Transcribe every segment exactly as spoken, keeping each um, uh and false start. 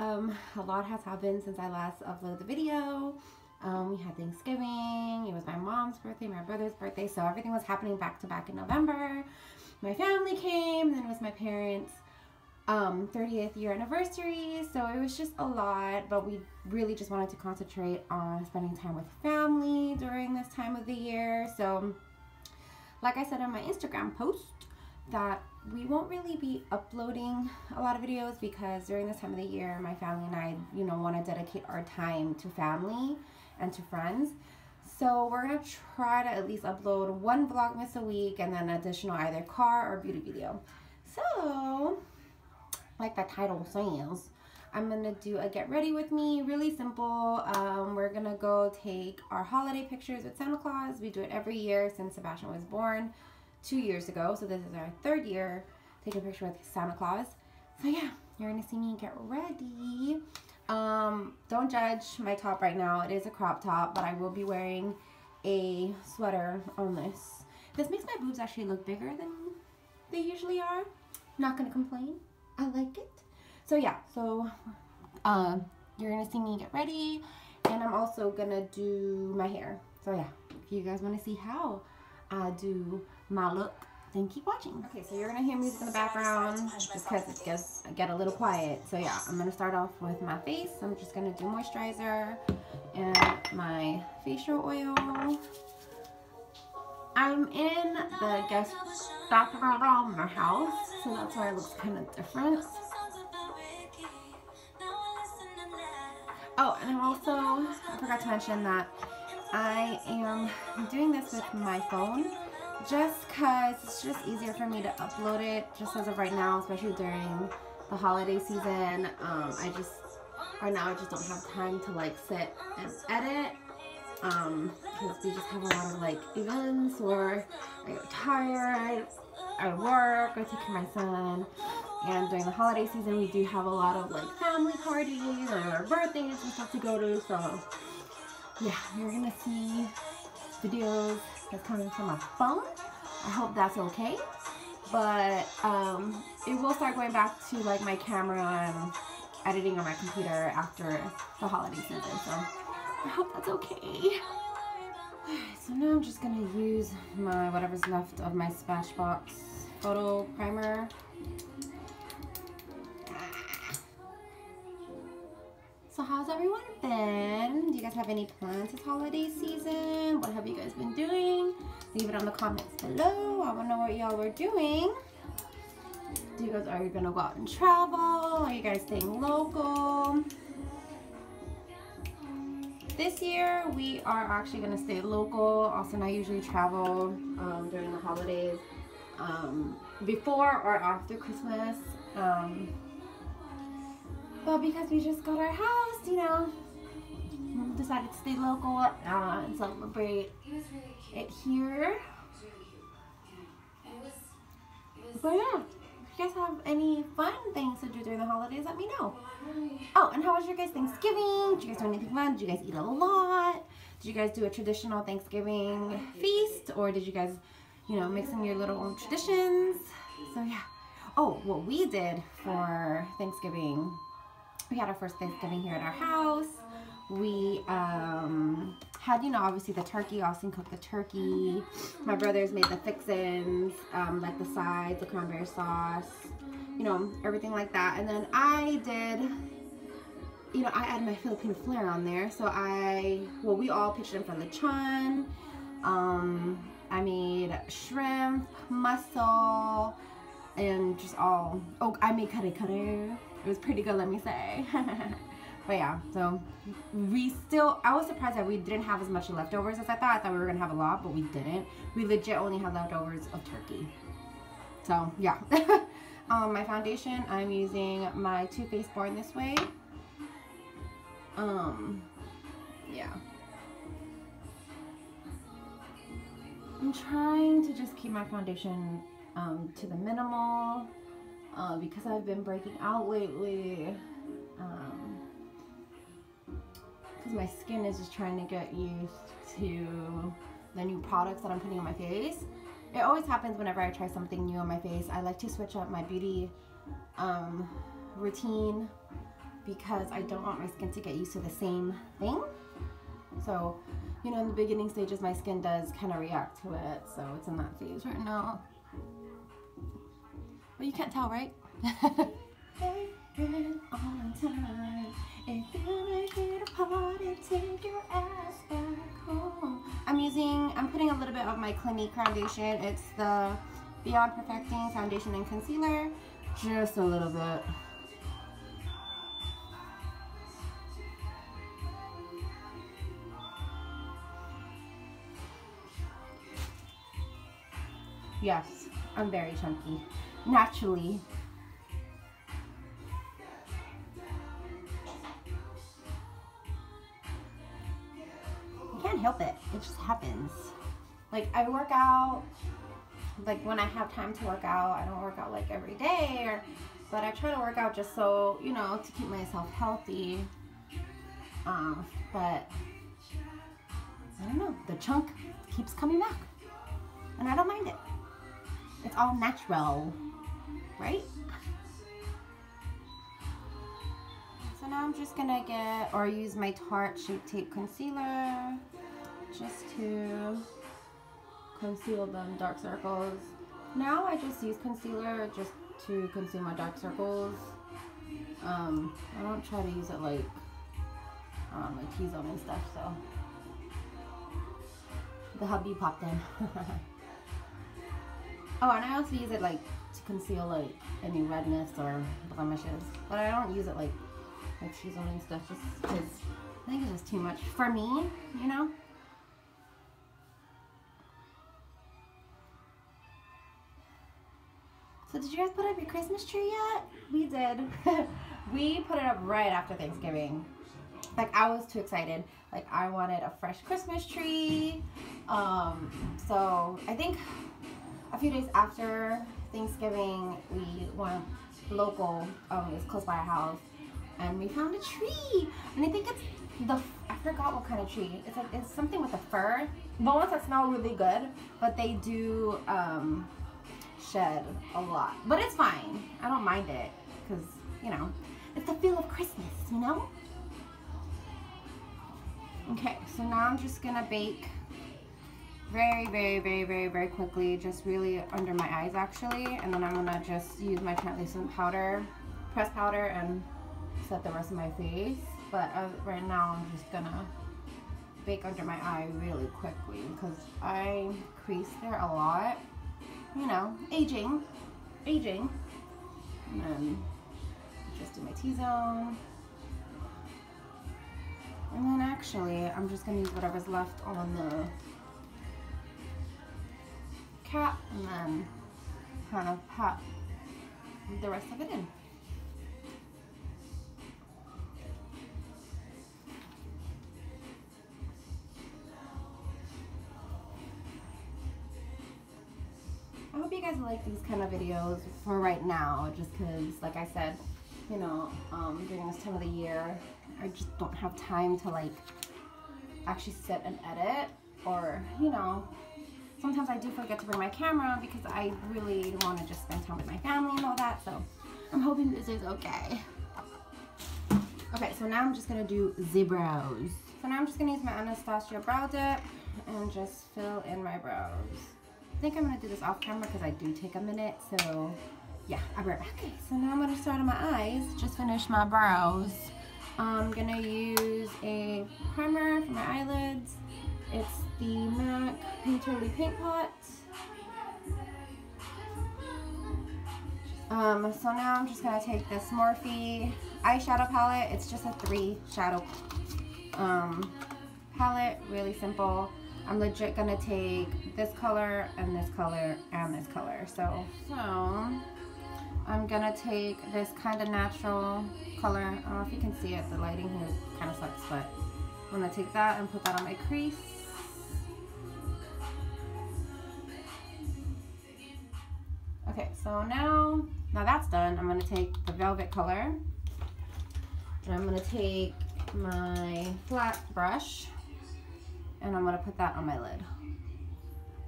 Um, a lot has happened since I last uploaded the video. Um, we had Thanksgiving, it was my mom's birthday, my brother's birthday, so everything was happening back to back in November. My family came, then it was my parents' um, thirtieth year anniversary, so it was just a lot, but we really just wanted to concentrate on spending time with family during this time of the year. So like I said in my Instagram post, that we won't really be uploading a lot of videos because during this time of the year, my family and I, you know, want to dedicate our time to family and to friends. So we're going to try to at least upload one Vlogmas a week and then additional either car or beauty video. So, like the title says, I'm going to do a get ready with me, really simple. Um, we're going to go take our holiday pictures with Santa Claus. We do it every year since Sebastian was born two years ago, so this is our third year taking a picture with Santa Claus. So yeah, you're gonna see me get ready. Um, don't judge my top right now. It is a crop top, but I will be wearing a sweater on this. This makes my boobs actually look bigger than they usually are. Not gonna complain. I like it. So yeah, so uh, you're gonna see me get ready, and I'm also gonna do my hair. So yeah, if you guys wanna see how I do my look, then keep watching. Okay, so you're gonna hear music in the background just because it gets get a little quiet. So yeah, I'm gonna start off with my face. I'm just gonna do moisturizer and my facial oil. I'm in the guest bathroom around my house, so that's why it looks kind of different. Oh, and I'm also, I forgot to mention that I am doing this with my phone just because it's just easier for me to upload it just as of right now, especially during the holiday season. Um, I just, right now I just don't have time to like sit and edit um, because we just have a lot of like events, or I get tired, I work, I take care of my son, and during the holiday season we do have a lot of like family parties or birthdays and stuff to go to, so yeah, you're gonna see videos that's coming from my phone. I hope that's okay, but um, it will start going back to like my camera and editing on my computer after the holiday season, so I hope that's okay. So now I'm just gonna use my whatever's left of my Smashbox photo primer. So how's everyone been? Do you guys have any plans this holiday season? What have you guys been doing? Leave it on the comments below. I wanna know what y'all were doing. Do you guys, are you gonna go out and travel? Are you guys staying local? This year we are actually gonna stay local. Also, I usually travel um, during the holidays, um, before or after Christmas. Um, But because we just got our house, you know, decided to stay local uh, and celebrate it here. But yeah, if you guys have any fun things to do during the holidays, let me know. Oh, and how was your guys' Thanksgiving? Did you guys do anything fun? Did you guys eat a lot? Did you guys do a traditional Thanksgiving feast? Or did you guys, you know, mix in your little own traditions? So yeah. Oh, what we did for Thanksgiving, we had our first Thanksgiving here at our house. We um, had, you know, obviously the turkey. Austin cooked the turkey. My brothers made the fixins, um, like the sides, the cranberry sauce, you know, everything like that. And then I did, you know, I added my Filipino flair on there. So I, well, we all pitched in for lechon. Um, I made shrimp, mussel, and just all, oh, I made kare kare. It was pretty good, let me say. But yeah, so we still, I was surprised that we didn't have as much leftovers as I thought. I thought we were gonna have a lot, but we didn't. We legit only had leftovers of turkey. So yeah. um, my foundation, I'm using my Too Faced Born This Way. Um, yeah. I'm trying to just keep my foundation um, to the minimal. Uh, because I've been breaking out lately, um, because my skin is just trying to get used to the new products that I'm putting on my face. It always happens whenever I try something new on my face. I like to switch up my beauty um, routine because I don't want my skin to get used to the same thing. So, you know, in the beginning stages, my skin does kind of react to it. So it's in that phase right now. But you can't tell, right? On time. If you make it a party, take your ass back home. I'm using, I'm putting a little bit of my Clinique foundation. It's the Beyond Perfecting Foundation and Concealer. Just a little bit. Yes, I'm very chunky. Naturally. I can't help it. It just happens. Like, I work out, like when I have time to work out. I don't work out like every day, or, but I try to work out just so, you know, to keep myself healthy. Um, but, I don't know, the chunk keeps coming back. And I don't mind it. It's all natural, right? So now I'm just gonna get, or use my Tarte Shape Tape Concealer just to conceal the dark circles. Now I just use concealer just to conceal my dark circles. Um, I don't try to use it like um, my T-zone and stuff, so. The hubby popped in. Oh, and I also use it like to conceal like any redness or blemishes, but I don't use it like like she's on and stuff, just because I think it's just too much for me, you know. So did you guys put up your Christmas tree yet? We did. We put it up right after Thanksgiving. Like, I was too excited. Like, I wanted a fresh Christmas tree. Um, so I think a few days after Thanksgiving, we went local. Um, it was close by our house, and we found a tree. And I think it's the, I forgot what kind of tree. It's like, it's something with a fir. The ones that smell really good, but they do um, shed a lot. But it's fine. I don't mind it, because, you know, it's the feel of Christmas, you know? Okay, so now I'm just gonna bake very, very, very, very, very quickly, just really under my eyes actually, and then I'm gonna just use my translucent powder, pressed powder, and set the rest of my face. But uh, right now I'm just gonna bake under my eye really quickly, because I crease there a lot, you know, aging, aging, and then just do my T-zone. And then actually, I'm just going to use whatever's left on the cap, and then kind of pop the rest of it in. I hope you guys like these kind of videos for right now, just because, like I said, you know, um, during this time of the year, I just don't have time to like actually sit and edit, or, you know, sometimes I do forget to bring my camera because I really want to just spend time with my family and all that. So I'm hoping this is okay. Okay, so now I'm just going to do the brows. So now I'm just going to use my Anastasia brow dip and just fill in my brows. I think I'm going to do this off camera because I do take a minute, so yeah, I'll be right back. Okay, so now I'm going to start on my eyes, just finish my brows. I'm gonna use a primer for my eyelids. It's the MAC Painterly Paint Pot. Um, so now I'm just gonna take this Morphe eyeshadow palette. It's just a three shadow um, palette, really simple. I'm legit gonna take this color and this color and this color. So, so I'm gonna take this kind of natural color. I don't know if you can see it, the lighting here kind of sucks, but I'm gonna take that and put that on my crease. Okay, so now, now that's done, I'm gonna take the velvet color, and I'm gonna take my flat brush, and I'm gonna put that on my lid.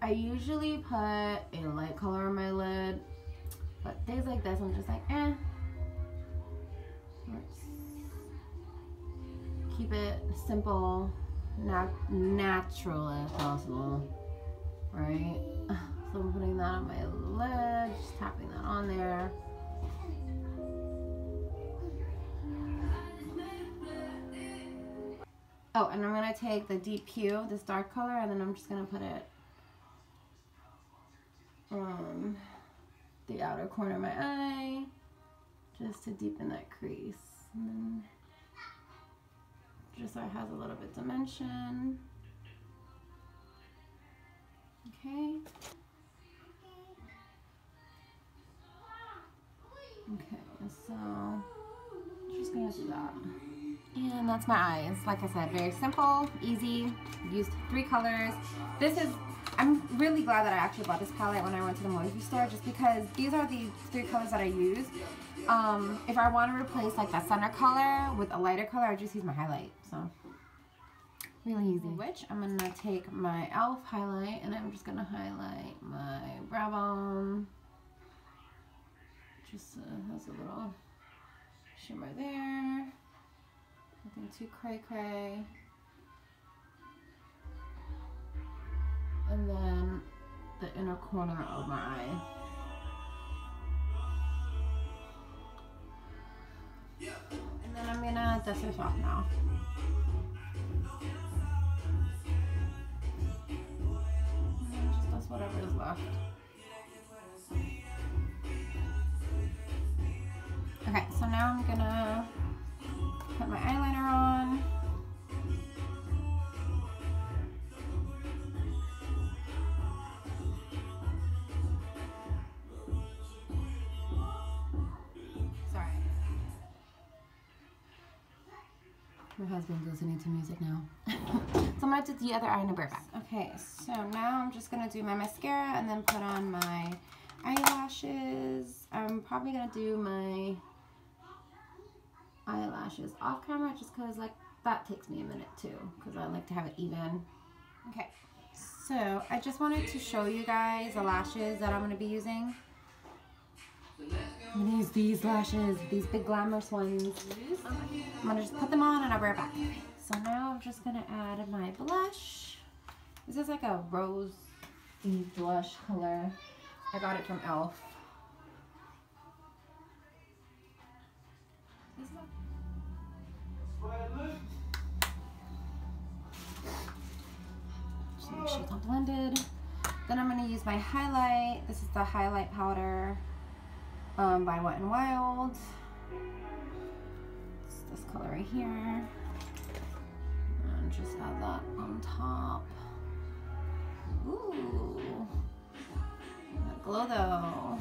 I usually put a light color on my lid, but days like this, I'm just like, eh. Let's keep it simple, not natural as possible, right? So I'm putting that on my lid, just tapping that on there. Oh, and I'm gonna take the deep hue, this dark color, and then I'm just gonna put it on the outer corner of my eye, just to deepen that crease. And then just so it has a little bit of dimension. Okay. Okay, so I'm just gonna do that. And that's my eyes. Like I said, very simple, easy, used three colors. This is, I'm really glad that I actually bought this palette when I went to the Morphe store, just because these are the three colors that I use. Um, if I want to replace like that center color with a lighter color, I just use my highlight, so really easy. Which I'm going to take my e l f highlight and I'm just going to highlight my brow bone. Just uh, has a little shimmer there. Nothing too cray cray. And then the inner corner of my eye. And then I'm gonna dust this off now. And then just dust whatever is left. Okay, so now I'm gonna put my eyeliner on. Sorry. My husband's listening to music now. So I'm gonna do the other eye and a bear back. Okay, so now I'm just gonna do my mascara and then put on my eyelashes. I'm probably gonna do my eyelashes off camera just because like that takes me a minute too, because I like to have it even. Okay, so I just wanted to show you guys the lashes that I'm going to be using. I'm going to use these lashes, these big glamorous ones. I'm going to just put them on and I'll be right back. So now I'm just going to add my blush. This is like a rosy blush color. I got it from e l f. Just make sure it's all blended. Then I'm going to use my highlight. This is the highlight powder um, by Wet n Wild. It's this color right here. And just add that on top. Ooh. That glow though.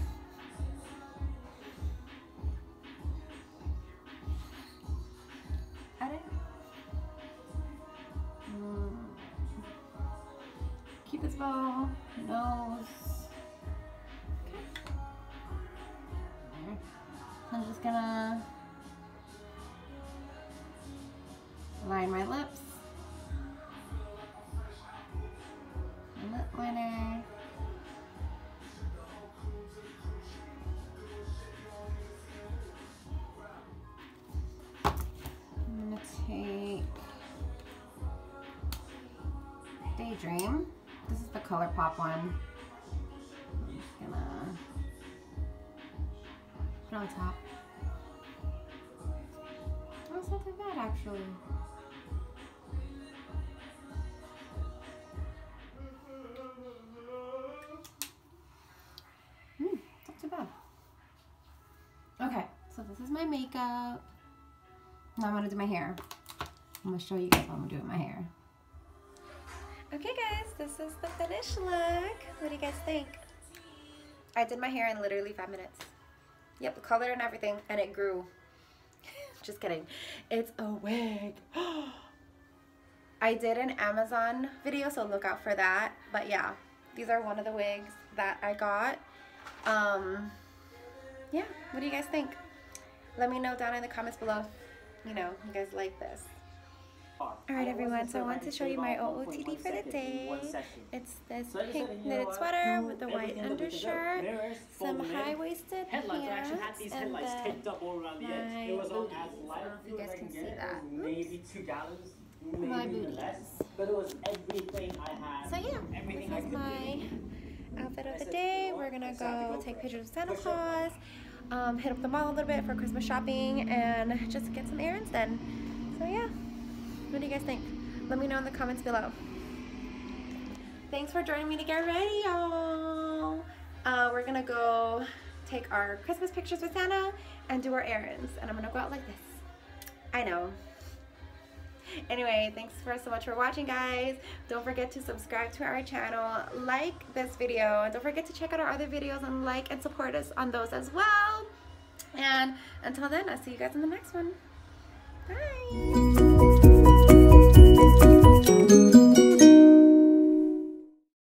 Keep this bow, nose. Okay. I'm just gonna line my lips. My lip liner. I'm gonna take Daydream. This is the Colour Pop one. I'm just gonna put it on top. Oh, it's not too bad actually. Hmm, it's not too bad. Okay, so this is my makeup. Now I'm gonna do my hair. I'm gonna show you guys what I'm doing with my hair. Okay guys, this is the finished look. What do you guys think? I did my hair in literally five minutes. Yep, colored and everything, and it grew. Just kidding. It's a wig. I did an Amazon video, so look out for that. But yeah, these are one of the wigs that I got. Um, yeah, what do you guys think? Let me know down in the comments below, you know, you guys like this. Alright everyone, so I want to show you my O O T D for the day. It's this pink knitted sweater with a white undershirt, some high-waisted pants, and then you guys can see that. Oops. My booties. So yeah, this is my outfit of the day. We're gonna go take pictures of Santa Claus, um, hit up the mall a little bit for Christmas shopping, and just get some errands done. So yeah. What do you guys think? Let me know in the comments below. Thanks for joining me to get ready, y'all. Uh, we're gonna go take our Christmas pictures with Santa and do our errands, and I'm gonna go out like this. I know. Anyway, thanks for so much for watching, guys. Don't forget to subscribe to our channel, like this video, and don't forget to check out our other videos and like and support us on those as well. And until then, I'll see you guys in the next one. Bye. Thank you.